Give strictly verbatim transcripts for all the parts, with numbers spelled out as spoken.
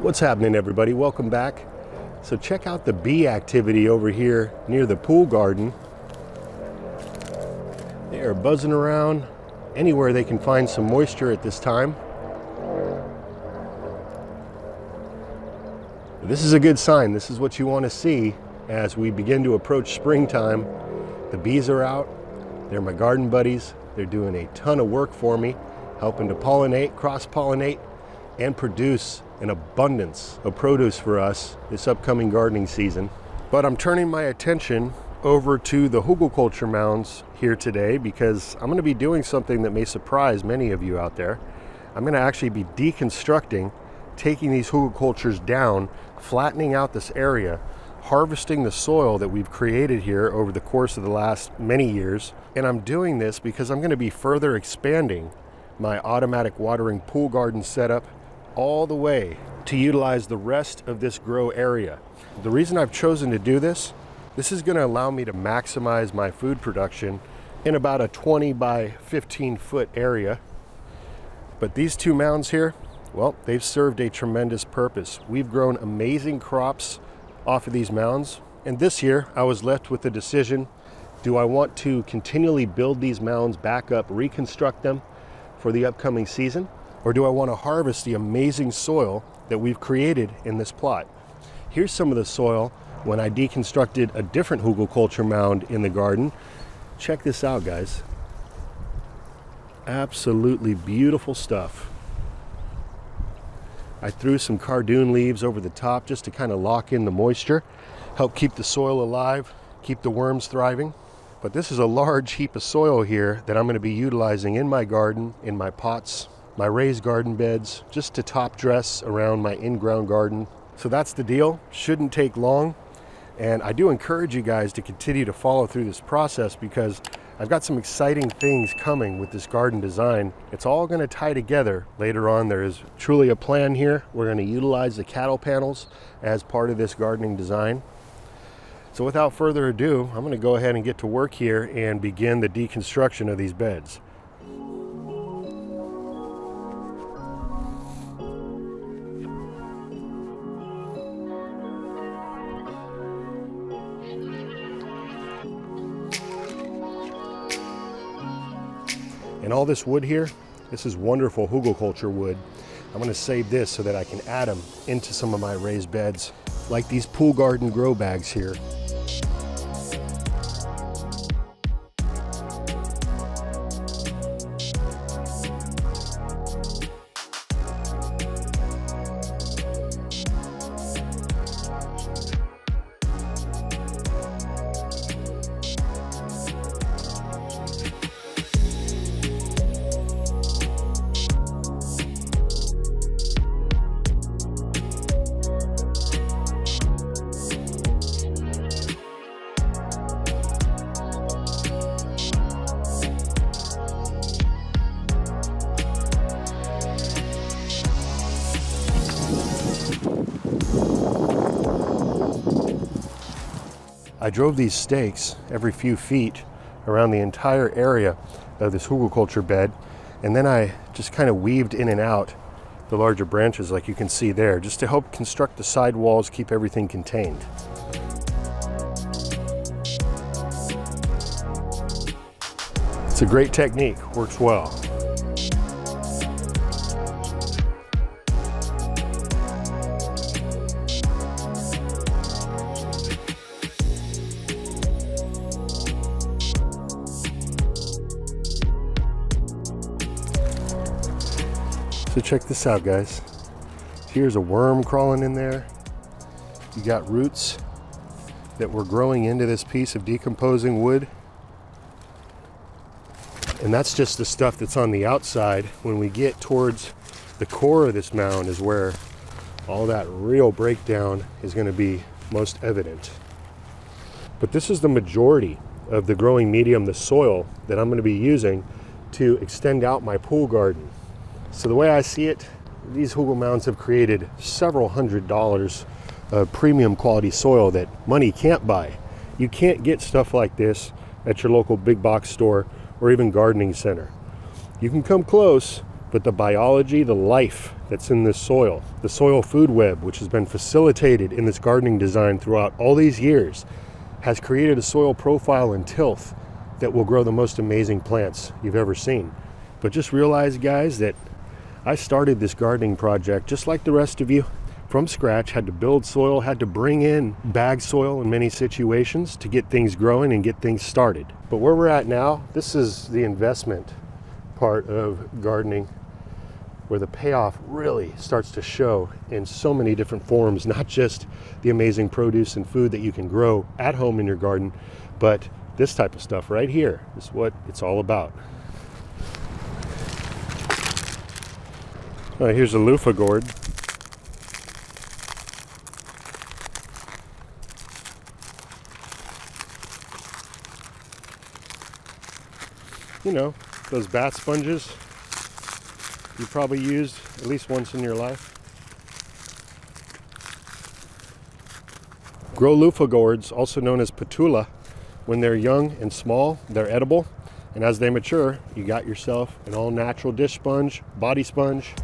What's happening, everybody? Welcome back. So check out the bee activity over here near the pool garden. They are buzzing around anywhere they can find some moisture at this time. This is a good sign. This is what you want to see as we begin to approach springtime. The bees are out. They're my garden buddies. They're doing a ton of work for me, helping to pollinate, cross-pollinate, and produce an abundance of produce for us this upcoming gardening season. But I'm turning my attention over to the hugelkulture mounds here today because I'm going to be doing something that may surprise many of you out there. I'm going to actually be deconstructing, taking these hugelkultures down, flattening out this area, harvesting the soil that we've created here over the course of the last many years. And I'm doing this because I'm going to be further expanding my automatic watering pool garden setup all the way to utilize the rest of this grow area. The reason I've chosen to do this, this is going to allow me to maximize my food production in about a twenty by fifteen foot area. But these two mounds here, well, they've served a tremendous purpose. We've grown amazing crops off of these mounds. And this year I was left with the decision, do I want to continually build these mounds back up, reconstruct them for the upcoming season? Or do I want to harvest the amazing soil that we've created in this plot? Here's some of the soil when I deconstructed a different hugelkulture mound in the garden. Check this out, guys. Absolutely beautiful stuff. I threw some cardoon leaves over the top just to kind of lock in the moisture, help keep the soil alive, keep the worms thriving. But this is a large heap of soil here that I'm going to be utilizing in my garden, in my pots, my raised garden beds, just to top dress around my in-ground garden. So that's the deal. Shouldn't take long. And I do encourage you guys to continue to follow through this process because I've got some exciting things coming with this garden design. It's all going to tie together later on. There is truly a plan here. We're going to utilize the cattle panels as part of this gardening design. So without further ado, I'm going to go ahead and get to work here and begin the deconstruction of these beds. And all this wood here, this is wonderful hugelkulture wood. I'm going to save this so that I can add them into some of my raised beds, like these pool garden grow bags here. I drove these stakes every few feet around the entire area of this hugelkulture bed, and then I just kind of weaved in and out the larger branches like you can see there, just to help construct the side walls, keep everything contained. It's a great technique, works well. So check this out, guys. Here's a worm crawling in there. You got roots that were growing into this piece of decomposing wood. And that's just the stuff that's on the outside. When we get towards the core of this mound is where all that real breakdown is going to be most evident. But this is the majority of the growing medium, the soil, that I'm going to be using to extend out my pool garden. So the way I see it, these hugel mounds have created several hundred dollars of premium quality soil that money can't buy. You can't get stuff like this at your local big box store or even gardening center. You can come close, but the biology, the life that's in this soil, the soil food web, which has been facilitated in this gardening design throughout all these years, has created a soil profile and tilth that will grow the most amazing plants you've ever seen. But just realize, guys, that I started this gardening project just like the rest of you, from scratch, had to build soil, had to bring in bag soil in many situations to get things growing and get things started. But where we're at now, this is the investment part of gardening, where the payoff really starts to show in so many different forms, not just the amazing produce and food that you can grow at home in your garden, but this type of stuff right here is what it's all about. All right, here's a loofah gourd. You know, those bath sponges you probably used at least once in your life. Grow loofah gourds, also known as patula. When they're young and small, they're edible. And as they mature, you got yourself an all natural dish sponge, body sponge.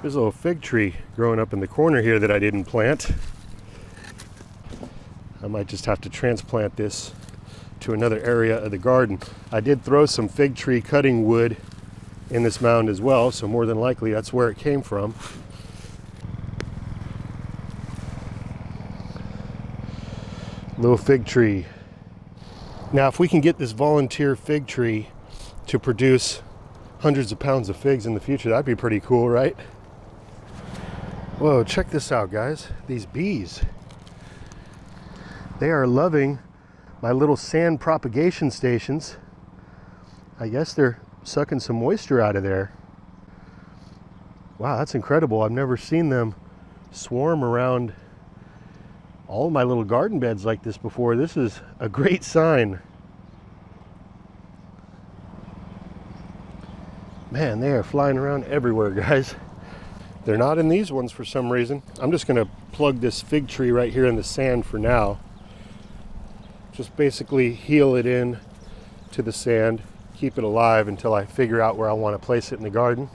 There's a little fig tree growing up in the corner here that I didn't plant. I might just have to transplant this to another area of the garden. I did throw some fig tree cutting wood in this mound as well, so more than likely that's where it came from. Little fig tree. Now, if we can get this volunteer fig tree to produce hundreds of pounds of figs in the future, that'd be pretty cool, right? Whoa, check this out, guys. These bees, they are loving my little sand propagation stations. I guess they're sucking some moisture out of there. Wow, that's incredible. I've never seen them swarm around all my little garden beds like this before. This is a great sign. Man, they are flying around everywhere, guys. They're not in these ones for some reason. I'm just gonna plug this fig tree right here in the sand for now. Just basically heel it in to the sand, keep it alive until I figure out where I wanna place it in the garden.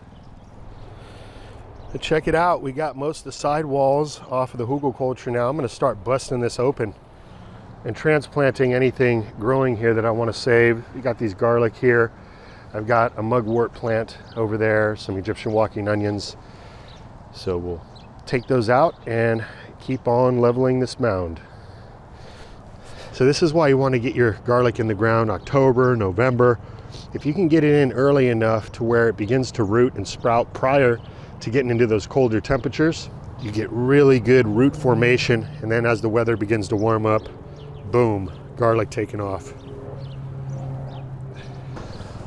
But check it out, we got most of the side walls off of the hugelkulture now. I'm gonna start busting this open and transplanting anything growing here that I wanna save. We got these garlic here. I've got a mugwort plant over there, some Egyptian walking onions. So we'll take those out and keep on leveling this mound. So this is why you want to get your garlic in the ground October, November. If you can get it in early enough to where it begins to root and sprout prior to getting into those colder temperatures, you get really good root formation. And then as the weather begins to warm up, boom, garlic taking off.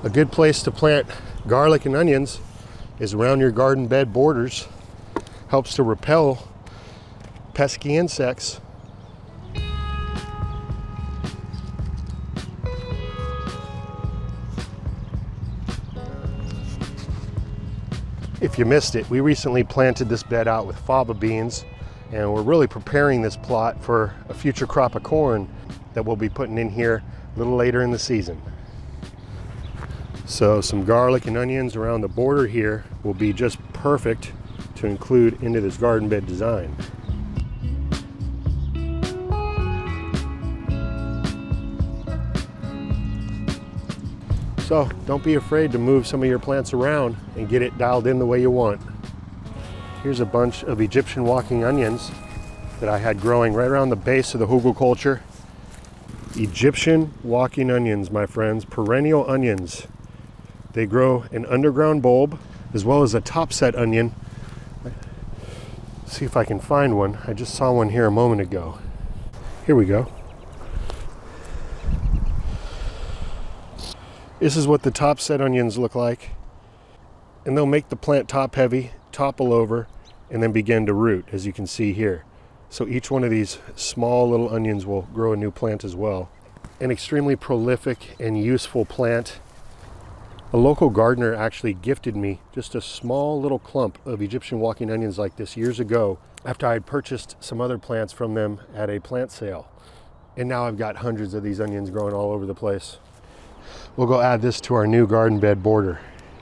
A good place to plant garlic and onions is around your garden bed borders. Helps to repel pesky insects. If you missed it, we recently planted this bed out with faba beans, and we're really preparing this plot for a future crop of corn that we'll be putting in here a little later in the season. So some garlic and onions around the border here will be just perfect to include into this garden bed design. So don't be afraid to move some of your plants around and get it dialed in the way you want. Here's a bunch of Egyptian walking onions that I had growing right around the base of the hugelkulture. Egyptian walking onions, my friends, perennial onions. They grow an underground bulb as well as a topset onion. See if I can find one. I just saw one here a moment ago. Here we go. This is what the topset onions look like. and they'll make the plant top heavy, topple over, and then begin to root, as you can see here. So each one of these small little onions will grow a new plant as well. An extremely prolific and useful plant. A local gardener actually gifted me just a small little clump of Egyptian walking onions like this years ago after I had purchased some other plants from them at a plant sale. And now I've got hundreds of these onions growing all over the place. We'll go add this to our new garden bed border.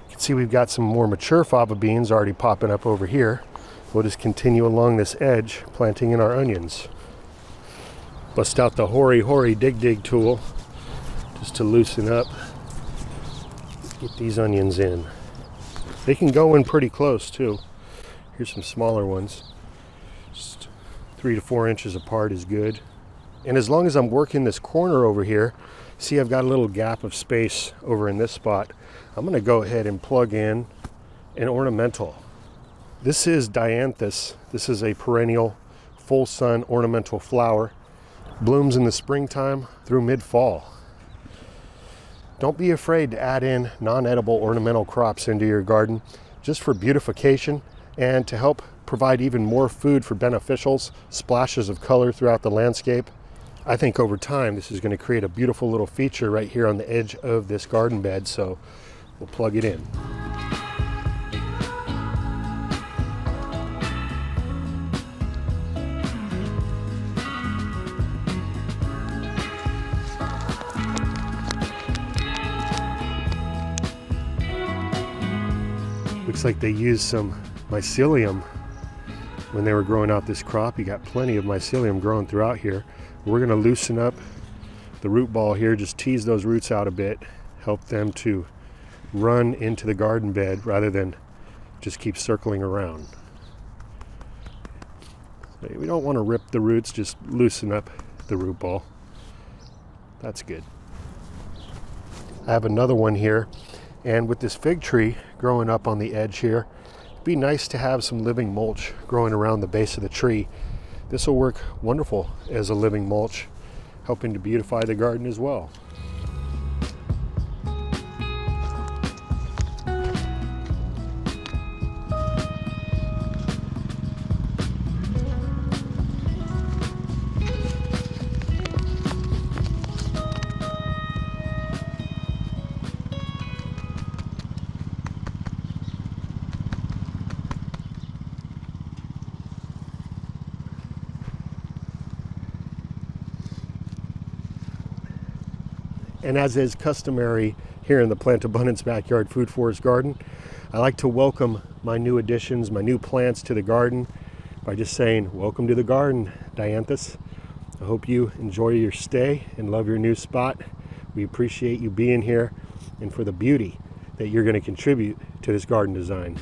You can see we've got some more mature fava beans already popping up over here. We'll just continue along this edge, planting in our onions. Bust out the Hori Hori dig dig tool just to loosen up. Get these onions in. They can go in pretty close too. Here's some smaller ones. Just three to four inches apart is good. And as long as I'm working this corner over here, see I've got a little gap of space over in this spot. I'm gonna go ahead and plug in an ornamental. This is Dianthus. This is a perennial full sun ornamental flower. Blooms in the springtime through mid-fall. Don't be afraid to add in non-edible ornamental crops into your garden just for beautification and to help provide even more food for beneficials, splashes of color throughout the landscape. I think over time this is going to create a beautiful little feature right here on the edge of this garden bed, so we'll plug it in. Looks like they used some mycelium when they were growing out this crop. You got plenty of mycelium growing throughout here. We're going to loosen up the root ball here, just tease those roots out a bit, help them to run into the garden bed rather than just keep circling around. We don't want to rip the roots, just loosen up the root ball. That's good. I have another one here. And with this fig tree growing up on the edge here, it'd be nice to have some living mulch growing around the base of the tree. This will work wonderful as a living mulch, helping to beautify the garden as well. And as is customary here in the Plant Abundance Backyard Food Forest Garden, I like to welcome my new additions, my new plants to the garden by just saying, welcome to the garden, Dianthus. I hope you enjoy your stay and love your new spot. We appreciate you being here and for the beauty that you're going to contribute to this garden design.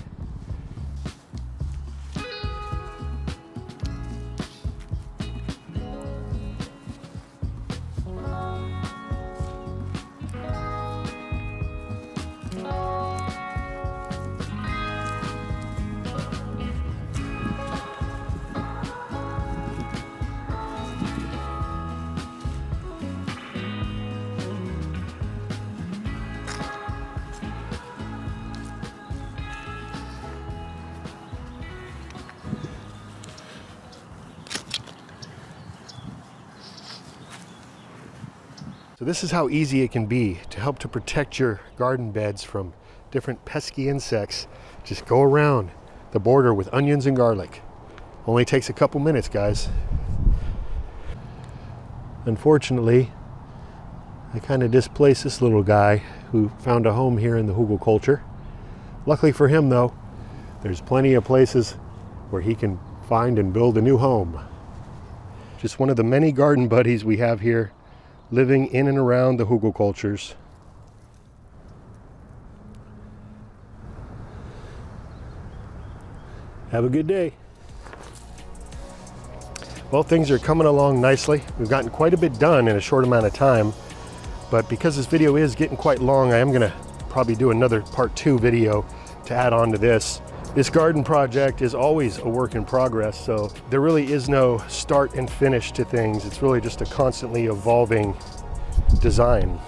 So this is how easy it can be to help to protect your garden beds from different pesky insects. Just go around the border with onions and garlic. Only takes a couple minutes, guys. Unfortunately, I kind of displaced this little guy who found a home here in the hugel culture. Luckily for him though, there's plenty of places where he can find and build a new home. Just one of the many garden buddies we have here living in and around the hugelkultures. Have a good day. Well, things are coming along nicely. We've gotten quite a bit done in a short amount of time, but because this video is getting quite long, I am gonna probably do another part two video to add on to this. This garden project is always a work in progress, so there really is no start and finish to things. It's really just a constantly evolving design.